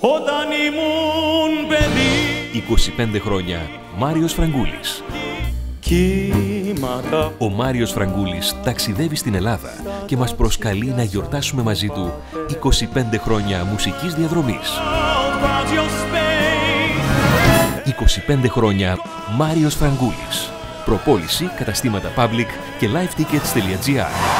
Όταν ήμουν παιδί. 25 χρόνια, Μάριος Φραγκούλης. Κύματα. Ο Μάριος Φραγκούλης ταξιδεύει στην Ελλάδα και μας προσκαλεί να γιορτάσουμε μαζί του 25 χρόνια μουσικής διαδρομής. 25 χρόνια, Μάριος Φραγκούλης. Προπόληση, καταστήματα Public και livetickets.gr.